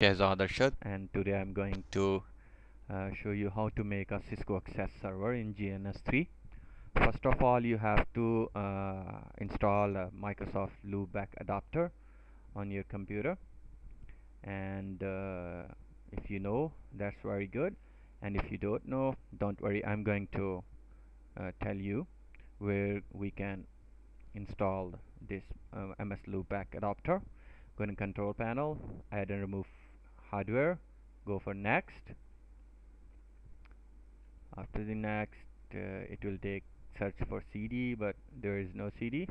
As Adarsh, and today I'm going to show you how to make a Cisco Access Server in GNS3. First of all, you have to install a Microsoft Loopback Adapter on your computer, and if you know, that's very good, and if you don't know, don't worry, I'm going to tell you where we can install this MS Loopback Adapter. Go in Control Panel, add and remove hardware, go for next. After the next, it will take search for CD, but there is no CD,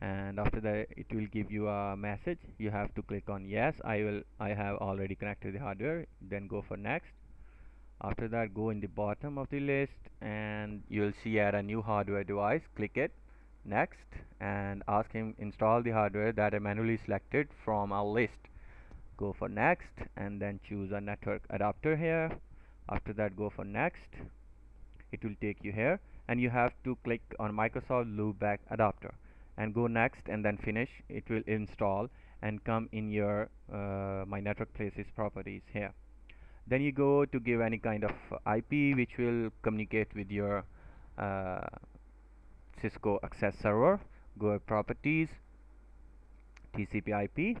and after that it will give you a message. You have to click on yes, I have already connected the hardware, then go for next. After that, go in the bottom of the list and you will see add a new hardware device, click it, next, and ask him install the hardware that I manually selected from our list. Go for next and then choose a network adapter here. After that, go for next. It will take you here and you have to click on Microsoft Loopback Adapter and go next and then finish. It will install and come in your My Network Places properties here. Then you go to give any kind of IP which will communicate with your Cisco Access Server. Go to properties, TCP IP.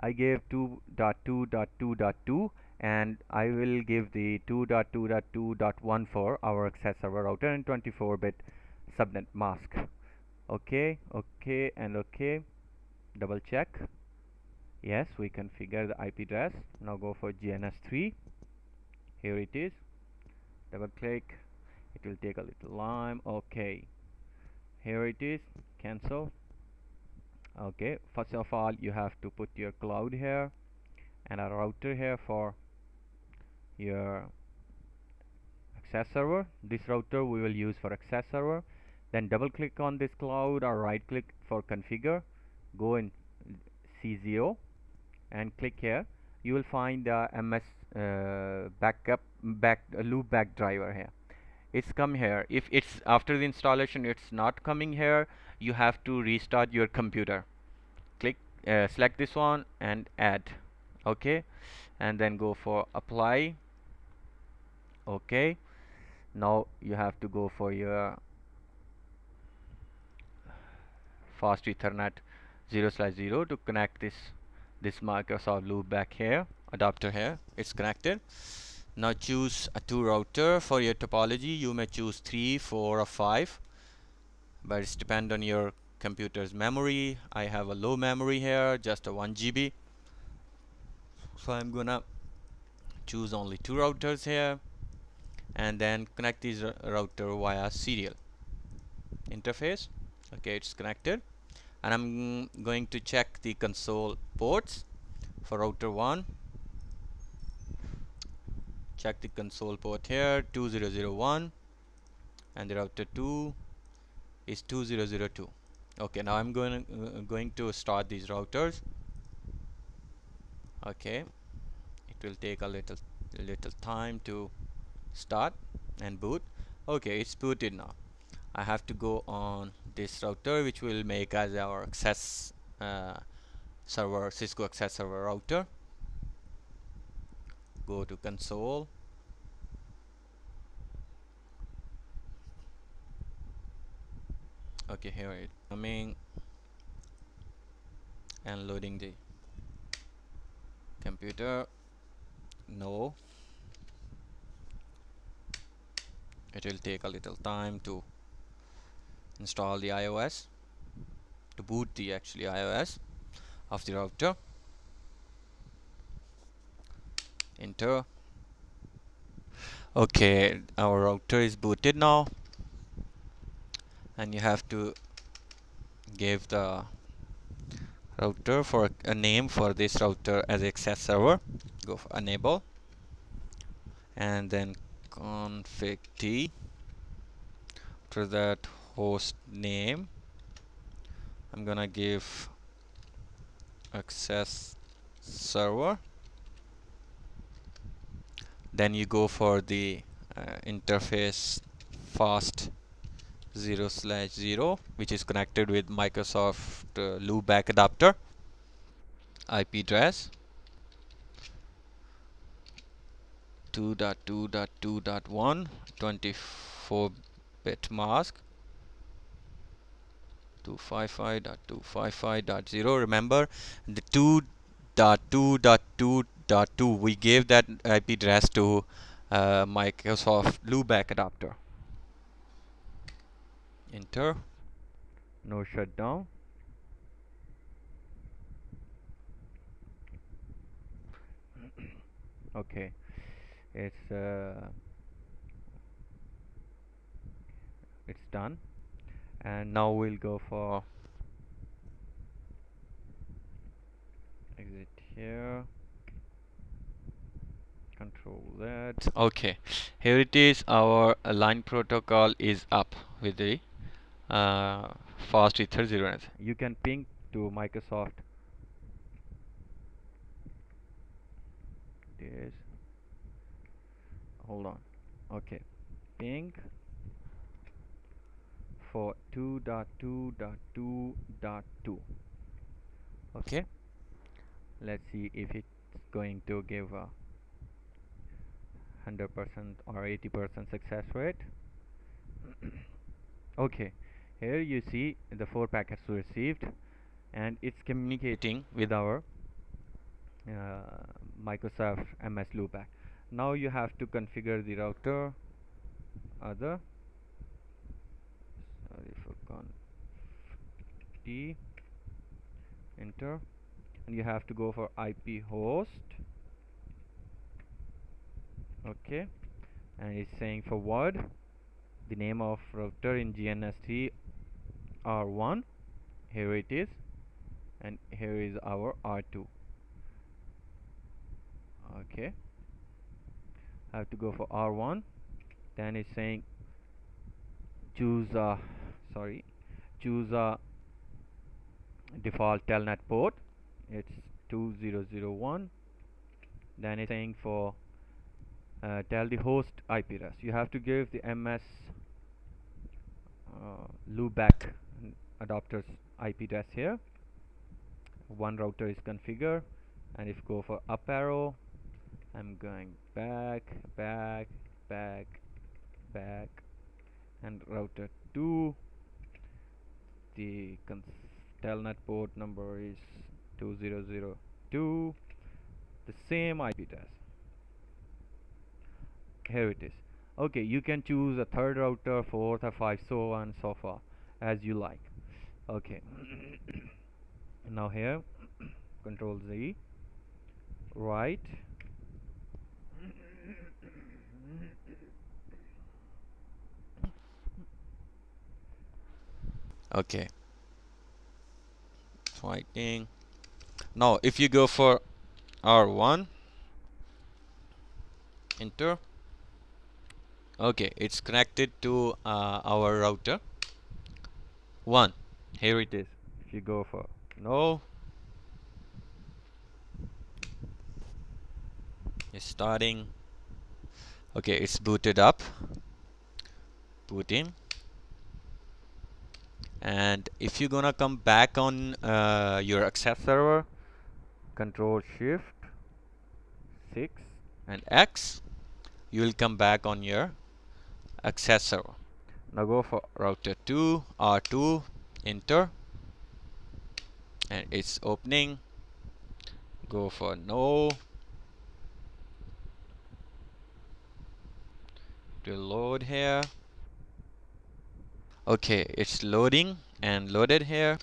I gave 2.2.2.2 and I will give the 2.2.2.1 for our Access Server router and 24-bit subnet mask. Okay, okay, and okay. Double check. Yes, we configure the IP address. Now go for GNS3. Here it is. Double click. It will take a little time. Okay, here it is. Cancel. Okay, first of all you have to put your cloud here and a router here for your Access Server. This router we will use for Access Server. Then double click on this cloud or right click for configure. Go in C0 and click here. You will find the MS loopback driver here. It's come here. If it's after the installation it's not coming here, you have to restart your computer. Click select this one and add. Okay, and then go for apply. Okay, now you have to go for your fast Ethernet 0/0 to connect this Microsoft Loopback here adapter here. It's connected. Now choose a 2 router for your topology. You may choose 3, 4 or 5, but it's depend on your computer's memory. I have a low memory here, just a 1 GB, so I'm gonna choose only 2 routers here and then connect these router via serial interface. Okay, it's connected, and I'm going to check the console ports for router 1. Check the console port here, 2001, and the router 2 is 2002. Okay, now I'm going to start these routers. Okay, it will take a little time to start and boot. Okay, it's booted now. I have to go on this router which will make as our Access Server, Cisco Access Server router. Go to console, okay, here it coming and loading the computer. No, it will take a little time to install the iOS, to boot the actually iOS of the router. Enter. Okay, our router is booted now, and you have to give the router for a name for this router as Access Server. Go for enable and then config T. After that, host name, I'm gonna give Access Server. Then you go for the interface fast 0/0 which is connected with Microsoft Loopback adapter. IP address 2.2.2.1 24-bit mask 255.255.0. Remember the 2.2.2.2, we gave that IP address to Microsoft Loopback Adapter. Enter. No shutdown. Okay, it's done, and now we'll go for exit here, control that. Okay, here it is, our line protocol is up with the fast Ethernet. You can ping to Microsoft. Yes. Hold on. Okay. Ping for 2.2.2.2. Okay. Let's see if it's going to give a 100% or 80% success rate. Okay. Here you see the 4 packets received, and it's communicating with our Microsoft MS Loopback. Now you have to configure the router. Sorry, enter, and you have to go for IP host. Okay, and it's saying forward the name of router in GNS3 R1. Here it is, and here is our R2. Okay, I have to go for R1. Then it's saying choose a default telnet port. It's 2001. Then it's saying for tell the host IP address. You have to give the MS Loopback adapter's IP address here. One router is configured, and if go for up arrow. I'm going back, and router 2. The telnet port number is 2002. The same IP address. Here it is. Okay, you can choose a third router, fourth, or five, so on and so far, as you like. Okay. Now here, Control Z. Right. Okay, fighting. Now if you go for R1, enter. Okay, it's connected to our router 1. Here it is. If you go for no, it's starting. Okay, it's booted up, booting. And if you're gonna come back on your Access Server, Control Shift 6 and X, you will come back on your Access Server. Now go for router 2, R2, enter, and it's opening. Go for no, to load here. Okay, it's loading and loaded here.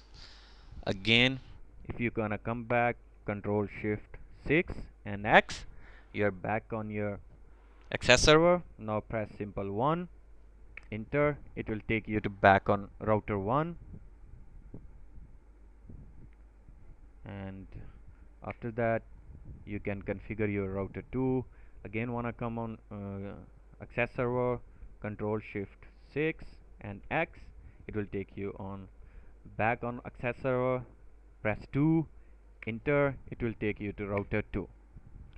Again, if you're gonna come back, Control Shift 6 and X, you're back on your Access Server. Now press simple 1, enter. It will take you to back on router 1. And after that, you can configure your router 2. Again, wanna come on Access Server, Control Shift 6. And X, it will take you on back on Access Server. Press 2, enter. It will take you to router 2,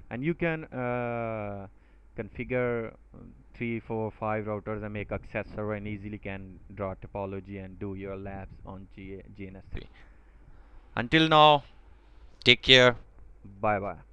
and you can configure 3, 4, 5 routers and make Access Server, and easily can draw topology and do your labs on GNS3. Until now, take care. Bye bye.